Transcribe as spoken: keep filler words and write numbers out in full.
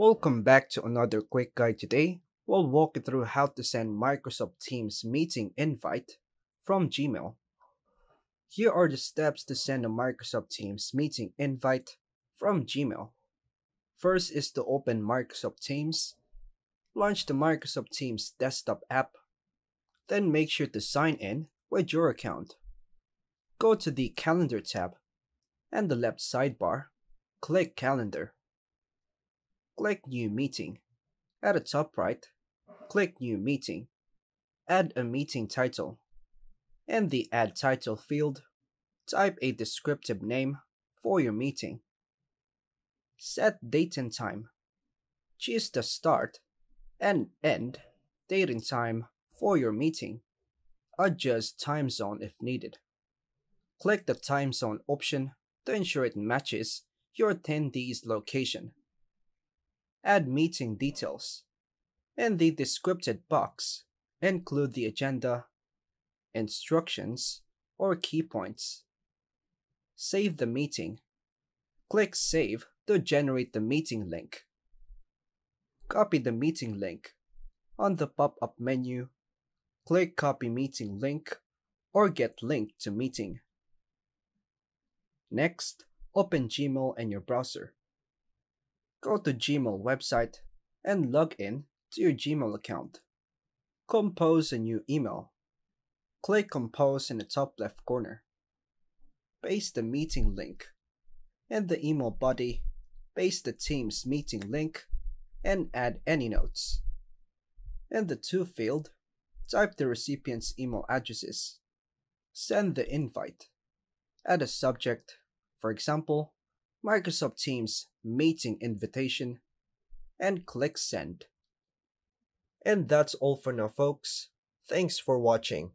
Welcome back to another quick guide. Today, we'll walk you through how to send Microsoft Teams meeting invite from Gmail. Here are the steps to send a Microsoft Teams meeting invite from Gmail. First is to open Microsoft Teams. Launch the Microsoft Teams desktop app. Then make sure to sign in with your account. Go to the Calendar tab and the left sidebar. Click Calendar. Click New Meeting. At the top right, click New Meeting. Add a meeting title. In the Add Title field, type a descriptive name for your meeting. Set date and time. Choose the start and end date and time for your meeting. Adjust time zone if needed. Click the time zone option to ensure it matches your attendee's location. Add meeting details. In the descriptive box, include the agenda, instructions, or key points. Save the meeting. Click Save to generate the meeting link. Copy the meeting link. On the pop-up menu, click Copy Meeting Link or Get Link to Meeting. Next, open Gmail in your browser. Go to Gmail website and log in to your Gmail account. Compose a new email. Click Compose in the top left corner. Paste the meeting link. In the email body, paste the Teams meeting link and add any notes. In the To field, type the recipient's email addresses. Send the invite. Add a subject, for example, Microsoft Teams meeting invitation, and click send. And that's all for now, folks. Thanks for watching.